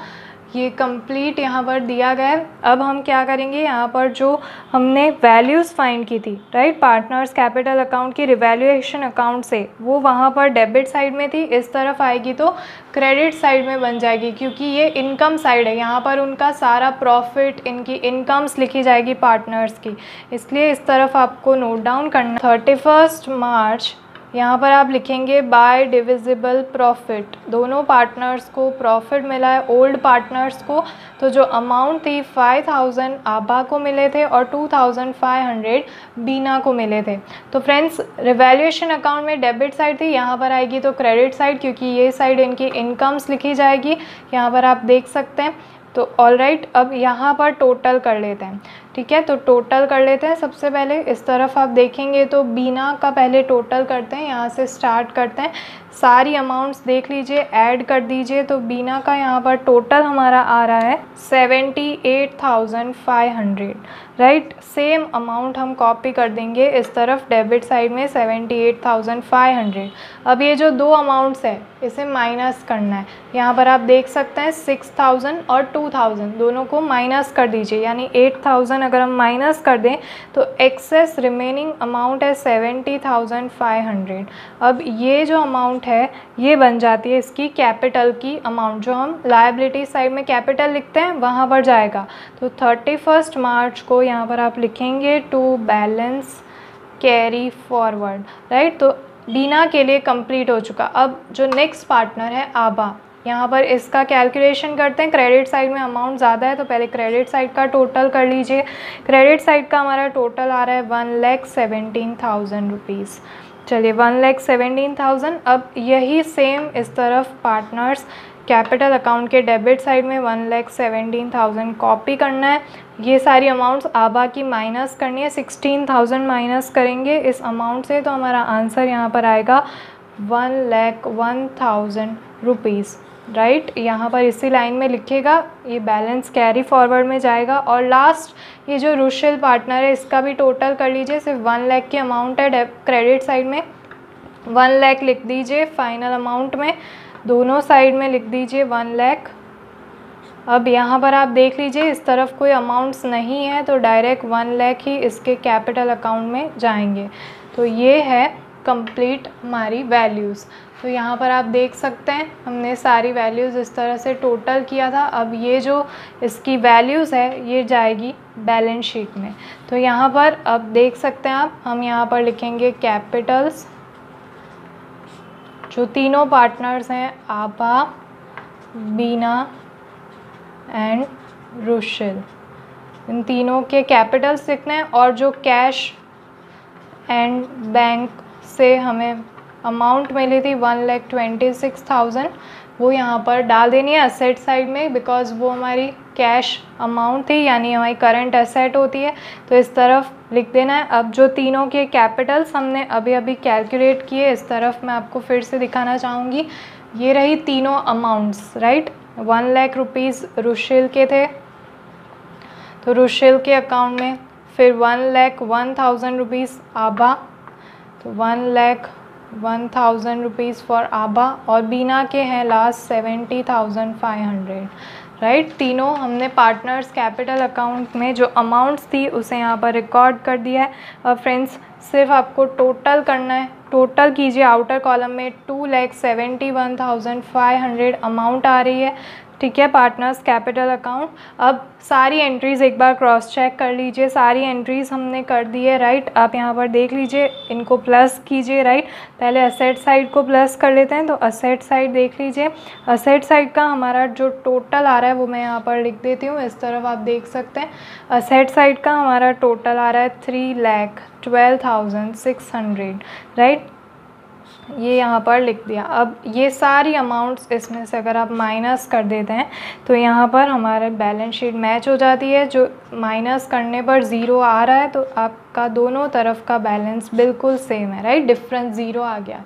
ये कंप्लीट यहाँ पर दिया गया है। अब हम क्या करेंगे, यहाँ पर जो हमने वैल्यूज़ फाइंड की थी राइट पार्टनर्स कैपिटल अकाउंट की रिवैल्यूएशन अकाउंट से, वो वहाँ पर डेबिट साइड में थी, इस तरफ आएगी तो क्रेडिट साइड में बन जाएगी क्योंकि ये इनकम साइड है। यहाँ पर उनका सारा प्रॉफिट, इनकी इनकम्स लिखी जाएगी पार्टनर्स की, इसलिए इस तरफ आपको नोट डाउन करना। थर्टी फर्स्ट मार्च यहाँ पर आप लिखेंगे बाय डिविजिबल प्रॉफिट, दोनों पार्टनर्स को प्रॉफिट मिला है ओल्ड पार्टनर्स को, तो जो अमाउंट थी फाइव थाउजेंड आबा को मिले थे और two thousand five hundred Beena को मिले थे। तो फ्रेंड्स रिवैल्यूएशन अकाउंट में डेबिट साइड थी, यहाँ पर आएगी तो क्रेडिट साइड क्योंकि ये साइड इनकी इनकम्स लिखी जाएगी, यहाँ पर आप देख सकते हैं। तो ऑल राइट, अब यहाँ पर टोटल कर लेते हैं, ठीक है। तो टोटल कर लेते हैं, सबसे पहले इस तरफ आप देखेंगे तो बीना का पहले टोटल करते हैं, यहाँ से स्टार्ट करते हैं, सारी अमाउंट्स देख लीजिए, ऐड कर दीजिए। तो बीना का यहाँ पर टोटल हमारा आ रहा है seventy eight thousand five hundred right, same amount हम कॉपी कर देंगे इस तरफ डेबिट साइड में seventy eight thousand five hundred. अब ये जो दो अमाउंट्स है इसे माइनस करना है, यहाँ पर आप देख सकते हैं सिक्स थाउजेंड और टू थाउजेंड दोनों को माइनस कर दीजिए, यानी एट थाउजेंड अगर हम माइनस कर दें तो एक्सेस रिमेनिंग अमाउंट है सेवेंटी थाउजेंड फाइव हंड्रेड। अब ये जो अमाउंट है ये बन जाती है इसकी कैपिटल की अमाउंट, जो हम लायबिलिटी साइड में कैपिटल लिखते हैं वहाँ पर जाएगा। तो थर्टी फर्स्ट मार्च को यहाँ पर आप लिखेंगे to balance carry forward right, तो बीना के लिए कंप्लीट हो चुका। अब जो नेक्स्ट पार्टनर है आबा, यहाँ पर इसका कैलकुलेशन करते हैं, क्रेडिट साइड में अमाउंट ज़्यादा है तो पहले क्रेडिट साइड का टोटल कर लीजिए। क्रेडिट साइड का हमारा टोटल आ रहा है one lakh seventeen thousand rupees, चलिए वन लैख सेवेंटीन थाउजेंड। अब यही सेम इस तरफ पार्टनर्स कैपिटल अकाउंट के डेबिट साइड में one lakh seventeen thousand copy करना है, ये सारी अमाउंट्स आबा की माइनस करनी है, सिक्सटीन थाउजेंड माइनस करेंगे इस अमाउंट से, तो हमारा आंसर यहाँ पर आएगा one lakh one thousand rupees right right, यहाँ पर इसी लाइन में लिखेगा, ये बैलेंस कैरी फॉरवर्ड में जाएगा। और लास्ट ये जो रुशल पार्टनर है इसका भी टोटल कर लीजिए, सिर्फ वन लाख की अमाउंट है क्रेडिट साइड में, वन लाख लिख दीजिए फाइनल अमाउंट में, दोनों साइड में लिख दीजिए वन लाख। अब यहाँ पर आप देख लीजिए इस तरफ कोई अमाउंट्स नहीं है तो डायरेक्ट वन लाख ही इसके कैपिटल अकाउंट में जाएंगे। तो ये है कंप्लीट हमारी वैल्यूज़, तो यहाँ पर आप देख सकते हैं हमने सारी वैल्यूज़ इस तरह से टोटल किया था। अब ये जो इसकी वैल्यूज़ है ये जाएगी बैलेंस शीट में, तो यहाँ पर अब देख सकते हैं आप, हम यहाँ पर लिखेंगे कैपिटल्स, जो तीनों पार्टनर्स हैं आबा, बीना एंड रुशल, इन तीनों के कैपिटल्स लिखने हैं। और जो कैश एंड बैंक से हमें अमाउंट मिली थी one lakh twenty six thousand वो यहाँ पर डाल देनी है असेट साइड में, बिकॉज़ वो हमारी कैश अमाउंट थी यानी हमारी करंट असेट होती है, तो इस तरफ लिख देना है। अब जो तीनों के कैपिटल्स हमने अभी अभी कैलकुलेट किए इस तरफ मैं आपको फिर से दिखाना चाहूँगी, ये रही तीनों amounts right. One lakh rupees Rushal के थे तो रुशल के अकाउंट में, फिर one lakh one thousand rupees Aaba, तो one lakh one thousand rupees for Aaba, और बीना के हैं last seventy thousand five hundred right. तीनों हमने पार्टनर्स कैपिटल अकाउंट में जो अमाउंट्स थी उसे यहाँ पर रिकॉर्ड कर दिया है। और फ्रेंड्स सिर्फ आपको टोटल करना है, टोटल कीजिए आउटर कॉलम में two lakh seventy one thousand five hundred amount आ रही है, ठीक है, पार्टनर्स कैपिटल अकाउंट। अब सारी एंट्रीज़ एक बार क्रॉस चेक कर लीजिए, सारी एंट्रीज़ हमने कर दी है राइट। आप यहाँ पर देख लीजिए, इनको प्लस कीजिए राइट। पहले असेट साइड को प्लस कर लेते हैं, तो असेट साइड देख लीजिए, असेट साइड का हमारा जो टोटल आ रहा है वो मैं यहाँ पर लिख देती हूँ। इस तरफ आप देख सकते हैं असेट साइड का हमारा टोटल आ रहा है three lakh twelve thousand six hundred right, ये यहाँ पर लिख दिया। अब ये सारी अमाउंट्स इसमें से अगर आप माइनस कर देते हैं तो यहाँ पर हमारे बैलेंस शीट मैच हो जाती है। जो माइनस करने पर ज़ीरो आ रहा है तो आपका दोनों तरफ का बैलेंस बिल्कुल सेम है राइट, डिफरेंस ज़ीरो आ गया।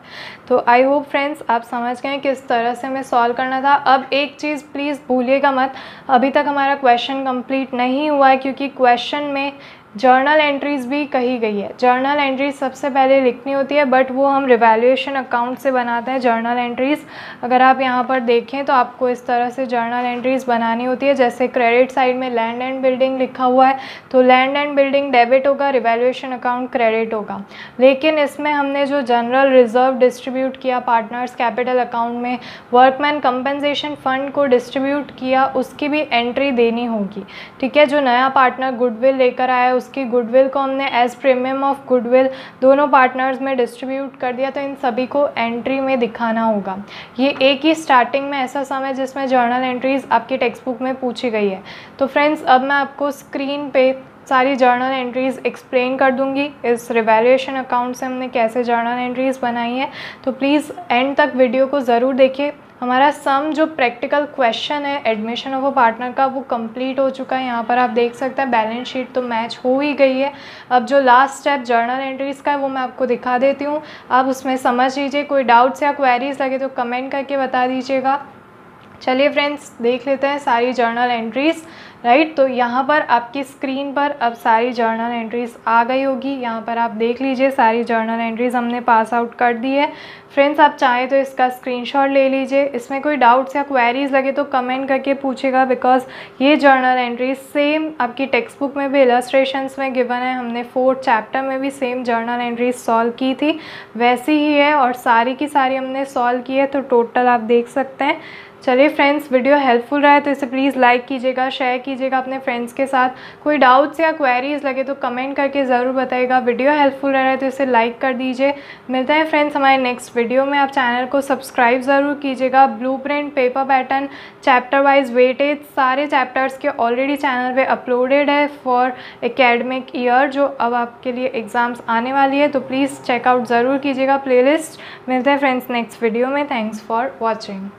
तो आई होप फ्रेंड्स आप समझ गए किस तरह से हमें सॉल्व करना था। अब एक चीज़ प्लीज़ भूलिएगा मत, अभी तक हमारा क्वेश्चन कंप्लीट नहीं हुआ है क्योंकि क्वेश्चन में जर्नल एंट्रीज़ भी कही गई है। जर्नल एंट्रीज सबसे पहले लिखनी होती है, बट वो हम रिवैल्यूएशन अकाउंट से बनाते हैं जर्नल एंट्रीज़। अगर आप यहाँ पर देखें तो आपको इस तरह से जर्नल एंट्रीज़ बनानी होती है। जैसे क्रेडिट साइड में लैंड एंड बिल्डिंग लिखा हुआ है तो लैंड एंड बिल्डिंग डेबिट होगा, रिवैल्यूएशन अकाउंट क्रेडिट होगा। लेकिन इसमें हमने जो जनरल रिजर्व डिस्ट्रीब्यूट किया पार्टनर्स कैपिटल अकाउंट में, वर्कमैन कंपनसेशन फ़ंड को डिस्ट्रीब्यूट किया, उसकी भी एंट्री देनी होगी। ठीक है, जो नया पार्टनर गुडविल लेकर आया उसकी गुडविल को हमने एज प्रीमियम ऑफ गुडविल दोनों पार्टनर्स में डिस्ट्रीब्यूट कर दिया, तो इन सभी को एंट्री में दिखाना होगा। ये एक ही स्टार्टिंग में ऐसा सम है जिसमें जर्नल एंट्रीज़ आपकी टेक्स्ट बुक में पूछी गई है। तो फ्रेंड्स अब मैं आपको स्क्रीन पे सारी जर्नल एंट्रीज़ एक्सप्लेन कर दूंगी, इस रिवैल्यूएशन अकाउंट से हमने कैसे जर्नल एंट्रीज़ बनाई है। तो प्लीज़ एंड तक वीडियो को ज़रूर देखिए। हमारा सम जो प्रैक्टिकल क्वेश्चन है एडमिशन ऑफ अ पार्टनर का वो कंप्लीट हो चुका है। यहाँ पर आप देख सकते हैं बैलेंस शीट तो मैच हो ही गई है। अब जो लास्ट स्टेप जर्नल एंट्रीज़ का है वो मैं आपको दिखा देती हूँ, आप उसमें समझ लीजिए। कोई डाउट्स या क्वेरीज लगे तो कमेंट करके बता दीजिएगा। चलिए फ्रेंड्स देख लेते हैं सारी जर्नल एंट्रीज़ राइट। तो यहाँ पर आपकी स्क्रीन पर अब सारी जर्नल एंट्रीज़ आ गई होगी। यहाँ पर आप देख लीजिए सारी जर्नल एंट्रीज़ हमने पास आउट कर दी है। फ्रेंड्स आप चाहें तो इसका स्क्रीनशॉट ले लीजिए। इसमें कोई डाउट्स या क्वेरीज़ लगे तो कमेंट करके पूछेगा, बिकॉज़ ये जर्नल एंट्रीज़ सेम आपकी टेक्स्ट बुक में भी इलस्ट्रेशंस में गिवन है। हमने फोर्थ चैप्टर में भी सेम जर्नल एंट्रीज़ सॉल्व की थी, वैसी ही है और सारी की सारी हमने सॉल्व की है। तो टोटल आप देख सकते हैं। चलिए फ्रेंड्स वीडियो हेल्पफुल रहा है तो इसे प्लीज़ लाइक कीजिएगा, शेयर कीजिएगा अपने फ्रेंड्स के साथ। कोई डाउट्स या क्वेरीज़ लगे तो कमेंट करके ज़रूर बताइएगा। वीडियो हेल्पफुल रहा है तो इसे लाइक कर दीजिए। मिलते हैं फ्रेंड्स हमारे नेक्स्ट वीडियो में। आप चैनल को सब्सक्राइब ज़रूर कीजिएगा। Blueprint, paper pattern, chapter wise weightage सारे चैप्टर्स के ऑलरेडी चैनल पर अपलोडेड है फॉर एकेडमिक ईयर, जो अब आपके लिए एग्ज़ाम्स आने वाली है। तो प्लीज़ चेकआउट ज़रूर कीजिएगा प्ले लिस्ट। मिलते हैं फ्रेंड्स नेक्स्ट वीडियो में। Thanks for watching.